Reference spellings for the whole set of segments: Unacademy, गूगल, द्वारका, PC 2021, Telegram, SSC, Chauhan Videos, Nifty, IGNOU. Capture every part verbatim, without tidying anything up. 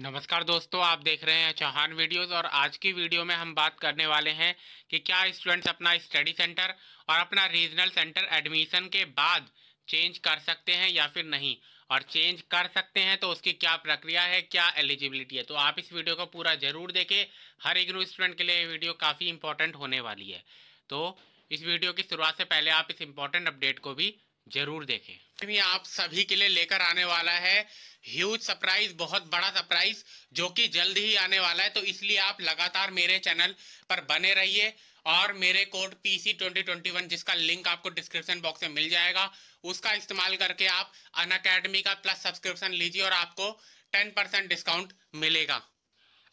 नमस्कार दोस्तों, आप देख रहे हैं चौहान वीडियोस और आज की वीडियो में हम बात करने वाले हैं कि क्या स्टूडेंट्स अपना स्टडी सेंटर और अपना रीजनल सेंटर एडमिशन के बाद चेंज कर सकते हैं या फिर नहीं, और चेंज कर सकते हैं तो उसकी क्या प्रक्रिया है, क्या एलिजिबिलिटी है। तो आप इस वीडियो को पूरा जरूर देखें, हर इग्नू स्टूडेंट के लिए ये वीडियो काफ़ी इंपॉर्टेंट होने वाली है। तो इस वीडियो की शुरुआत से पहले आप इस इम्पॉर्टेंट अपडेट को भी जरूर देखें। आप सभी के लिए लेकर आने वाला है ह्यूज सरप्राइज, बहुत बड़ा सरप्राइज जो कि जल्द ही आने वाला है। तो इसलिए आप लगातार मेरे चैनल पर बने रहिए और मेरे code PC twenty twenty one, जिसका लिंक आपको डिस्क्रिप्शन बॉक्स में मिल जाएगा, उसका इस्तेमाल करके आप अनअकैडमी का प्लस सब्सक्रिप्शन लीजिए और आपको टेन परसेंट डिस्काउंट मिलेगा।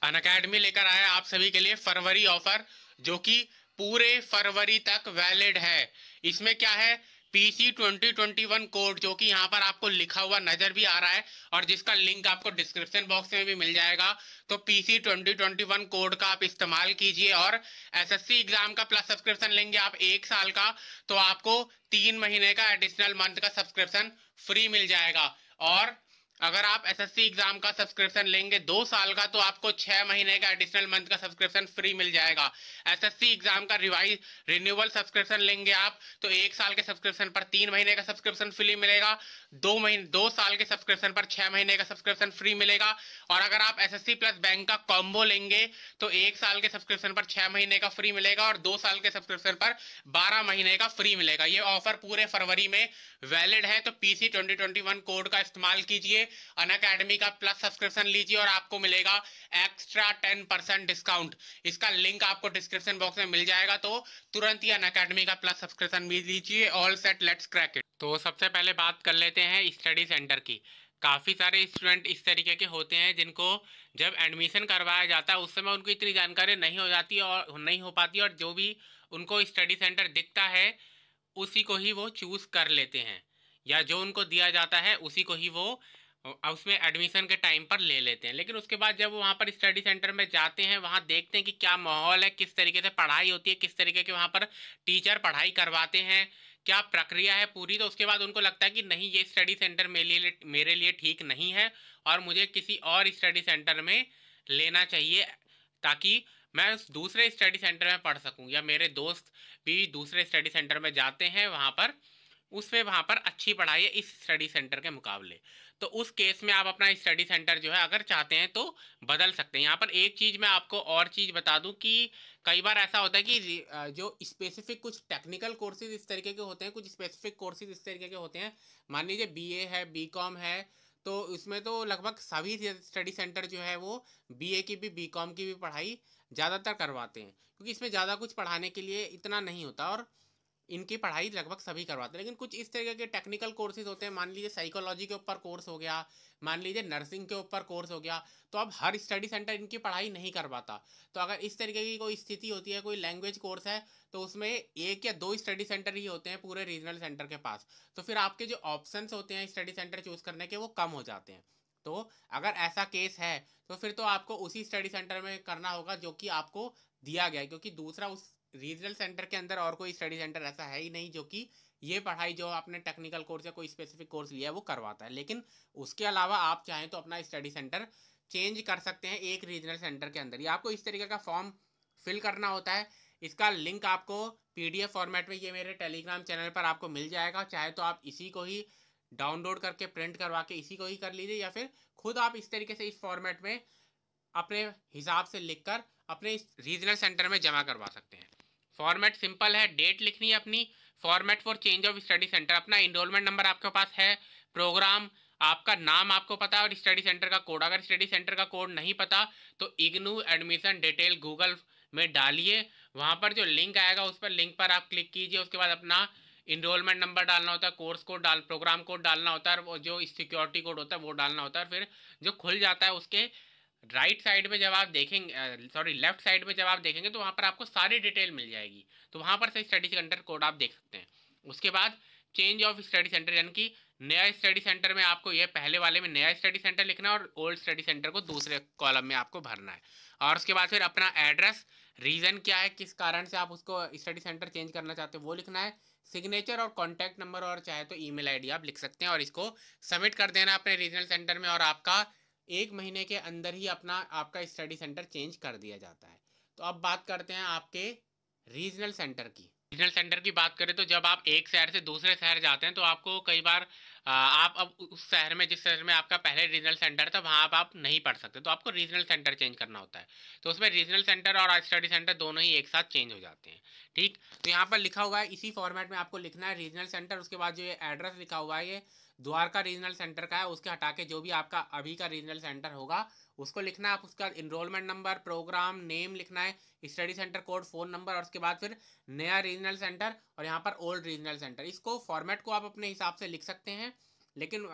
अनअकैडमी लेकर आया आप सभी के लिए फरवरी ऑफर जो कि पूरे फरवरी तक वैलिड है। इसमें क्या है, PC twenty twenty one code जो कि यहाँ पर आपको लिखा हुआ नजर भी आ रहा है और जिसका लिंक आपको डिस्क्रिप्शन बॉक्स में भी मिल जाएगा। तो PC twenty twenty one code का आप इस्तेमाल कीजिए और एसएससी एग्जाम का प्लस सब्सक्रिप्शन लेंगे आप एक साल का, तो आपको तीन महीने का एडिशनल मंथ का सब्सक्रिप्शन फ्री मिल जाएगा। और अगर आप एसएससी एग्जाम का सब्सक्रिप्शन लेंगे दो साल का तो आपको छह महीने का एडिशनल मंथ का सब्सक्रिप्शन फ्री मिल जाएगा। एसएससी एग्जाम का रिवाइज रिन्यूअल सब्सक्रिप्शन लेंगे आप तो एक साल के सब्सक्रिप्शन पर तीन महीने का सब्सक्रिप्शन फ्री मिलेगा, दो महीने दो साल के सब्सक्रिप्शन पर छह महीने का सब्सक्रिप्शन फ्री मिलेगा। और अगर आप एसएससी प्लस बैंक का कॉम्बो लेंगे तो एक साल के सब्सक्रिप्शन पर छह महीने का फ्री मिलेगा और दो साल के सब्सक्रिप्शन पर बारह महीने का फ्री मिलेगा। ये ऑफर पूरे फरवरी में वैलिड है। तो PC twenty twenty one code का इस्तेमाल कीजिए, अनअकैडमी का प्लस सब्सक्रिप्शन लीजिए और आपको मिलेगा एक्स्ट्रा टेन परसेंट डिस्काउंट। इसका लिंक आपको डिस्क्रिप्शन बॉक्स में मिल जाएगा, तो तुरंत ही अनअकैडमी का प्लस सब्सक्रिप्शन भी लीजिए। All set, let's crack it. तो सबसे पहले बात कर लेते हैं स्टडी सेंटर की। काफ़ी सारे स्टूडेंट इस तरीके के होते हैं जिनको जब एडमिशन करवाया जाता है उस समय उनको इतनी जानकारी नहीं हो जाती और नहीं हो पाती, और जो भी उनको स्टडी सेंटर दिखता है उसी को ही वो चूज कर लेते हैं या जो उनको दिया जाता है उसी को ही वो उसमें एडमिशन के टाइम पर ले लेते हैं। लेकिन उसके बाद जब वो वहाँ पर स्टडी सेंटर में जाते हैं, वहाँ देखते हैं कि क्या माहौल है, किस तरीके से पढ़ाई होती है, किस तरीके के वहाँ पर टीचर पढ़ाई करवाते हैं, क्या प्रक्रिया है पूरी, तो उसके बाद उनको लगता है कि नहीं, ये स्टडी सेंटर मेरे लिए मेरे लिए ठीक नहीं है और मुझे किसी और स्टडी सेंटर में लेना चाहिए ताकि मैं उस दूसरे स्टडी सेंटर में पढ़ सकूँ। या मेरे दोस्त भी दूसरे स्टडी सेंटर में जाते हैं, वहाँ पर उसमें वहाँ पर अच्छी पढ़ाई है इस स्टडी सेंटर के मुकाबले। तो उस केस में आप अपना स्टडी सेंटर जो है अगर चाहते हैं तो बदल सकते हैं। यहाँ पर एक चीज़ मैं आपको और चीज़ बता दूँ कि कई बार ऐसा होता है कि जो स्पेसिफिक कुछ टेक्निकल कोर्सेज इस तरीके के होते हैं, कुछ स्पेसिफिक कोर्सेज इस तरीके के होते हैं, मान लीजिए बीए है, बीकॉम है, तो इसमें तो लगभग सभी स्टडी सेंटर जो है वो बीए की भी बीकॉम की भी पढ़ाई ज़्यादातर करवाते हैं क्योंकि इसमें ज़्यादा कुछ पढ़ाने के लिए इतना नहीं होता और इनकी पढ़ाई लगभग सभी करवाते हैं। लेकिन कुछ इस तरीके के टेक्निकल कोर्सेज होते हैं, मान लीजिए साइकोलॉजी के ऊपर कोर्स हो गया, मान लीजिए नर्सिंग के ऊपर कोर्स हो गया, तो अब हर स्टडी सेंटर इनकी पढ़ाई नहीं करवाता। तो अगर इस तरीके की कोई स्थिति होती है, कोई लैंग्वेज कोर्स है, तो उसमें एक या दो स्टडी सेंटर ही होते हैं पूरे रीजनल सेंटर के पास, तो फिर आपके जो ऑप्शंस होते हैं स्टडी सेंटर चूज़ करने के वो कम हो जाते हैं। तो अगर ऐसा केस है तो फिर तो आपको उसी स्टडी सेंटर में करना होगा जो कि आपको दिया गया है, क्योंकि दूसरा उस रीजनल सेंटर के अंदर और कोई स्टडी सेंटर ऐसा है ही नहीं जो कि ये पढ़ाई जो आपने टेक्निकल कोर्स या कोई स्पेसिफिक कोर्स लिया है वो करवाता है। लेकिन उसके अलावा आप चाहें तो अपना स्टडी सेंटर चेंज कर सकते हैं एक रीजनल सेंटर के अंदर। ये आपको इस तरीके का फॉर्म फिल करना होता है, इसका लिंक आपको पीडीएफ फॉर्मेट में ये मेरे टेलीग्राम चैनल पर आपको मिल जाएगा। चाहे तो आप इसी को ही डाउनलोड करके प्रिंट करवा के इसी को ही कर लीजिए, या फिर खुद आप इस तरीके से इस फॉर्मेट में अपने हिसाब से लिख कर अपने रीजनल सेंटर में जमा करवा सकते हैं। फॉर्मेट सिंपल है, डेट लिखनी है अपनी, format for change of study centre, अपना इनरोलमेंट नंबर आपके पास है, प्रोग्राम, आपका नाम आपको पता है और स्टडी सेंटर का कोड। अगर स्टडी सेंटर का कोड नहीं पता तो इग्नू एडमिशन डिटेल गूगल में डालिए, वहाँ पर जो लिंक आएगा उस पर लिंक पर आप क्लिक कीजिए। उसके बाद अपना इनरोलमेंट नंबर डालना होता है, कोर्स कोड डाल प्रोग्राम कोड डालना होता है और जो सिक्योरिटी कोड होता है वो डालना होता है। फिर जो खुल जाता है उसके राइट right साइड में जब आप देखेंगे, सॉरी लेफ्ट साइड में जब आप देखेंगे तो वहाँ पर आपको सारी डिटेल मिल जाएगी, तो वहाँ पर से स्टडी सेंटर कोड आप देख सकते हैं। उसके बाद चेंज ऑफ स्टडी सेंटर, यानी कि नया स्टडी सेंटर में आपको यह पहले वाले में नया स्टडी सेंटर लिखना है और ओल्ड स्टडी सेंटर को दूसरे कॉलम में आपको भरना है। और उसके बाद फिर अपना एड्रेस, रीज़न क्या है, किस कारण से आप उसको स्टडी सेंटर चेंज करना चाहते हो वो लिखना है, सिग्नेचर और कॉन्टैक्ट नंबर और चाहे तो ई मेल आई डी आप लिख सकते हैं और इसको सबमिट कर देना अपने रीजनल सेंटर में और आपका एक महीने के अंदर ही अपना आपका स्टडी सेंटर चेंज कर दिया जाता है। तो अब बात करते हैं आपके रीजनल सेंटर की। रीजनल सेंटर की बात करें तो जब आप एक शहर से दूसरे शहर जाते हैं तो आपको कई बार आप अब उस शहर में, जिस शहर में आपका पहले रीजनल सेंटर था, वहाँ आप नहीं पढ़ सकते, तो आपको रीजनल सेंटर चेंज करना होता है। तो उसमें रीजनल सेंटर और स्टडी सेंटर दोनों ही एक साथ चेंज हो जाते हैं। ठीक, तो यहाँ पर लिखा हुआ है, इसी फॉर्मेट में आपको लिखना है रीजनल सेंटर। उसके बाद जो ये एड्रेस लिखा हुआ है, ये द्वारका रीजनल सेंटर का है, उसके हटा के जो भी आपका अभी का रीजनल सेंटर होगा उसको लिखना है। आप उसका इनरोलमेंट नंबर, प्रोग्राम नेम लिखना है, study centre code, phone number, और उसके बाद फिर नया रीजनल सेंटर और यहाँ पर ओल्ड रीजनल सेंटर। इसको फॉर्मेट को आप अपने हिसाब से लिख सकते हैं, लेकिन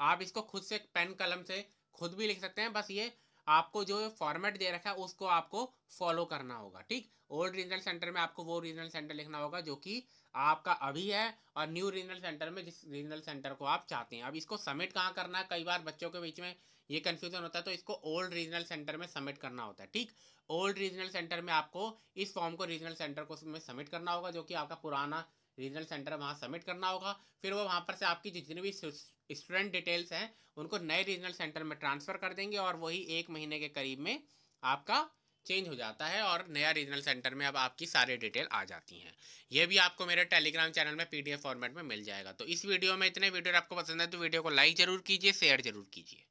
आप इसको खुद से पेन कलम से खुद भी लिख सकते हैं। बस ये आपको जो फॉर्मेट दे रखा है उसको आपको फॉलो करना होगा। ठीक, ओल्ड रीजनल सेंटर में आपको वो रीजनल सेंटर लिखना होगा जो कि आपका अभी है, और न्यू रीजनल सेंटर में जिस रीजनल सेंटर को आप चाहते हैं। अब इसको सबमिट कहाँ करना है, कई बार बच्चों के बीच में ये कन्फ्यूजन होता है, तो इसको ओल्ड रीजनल सेंटर में सबमिट करना होता है। ठीक, ओल्ड रीजनल सेंटर में आपको इस फॉर्म को रीजनल सेंटर को में सबमिट करना होगा, जो कि आपका पुराना रीजनल सेंटर वहाँ सबमिट करना होगा। फिर वो वहाँ पर से आपकी जितनी भी स्टूडेंट डिटेल्स हैं उनको नए रीजनल सेंटर में ट्रांसफ़र कर देंगे, और वही एक महीने के करीब में आपका चेंज हो जाता है और नया रीजनल सेंटर में अब आपकी सारी डिटेल आ जाती हैं। ये भी आपको मेरे टेलीग्राम चैनल में पीडीएफ फॉर्मेट में मिल जाएगा। तो इस वीडियो में इतने, वीडियो आपको पसंद है तो वीडियो को लाइक ज़रूर कीजिए, शेयर ज़रूर कीजिए।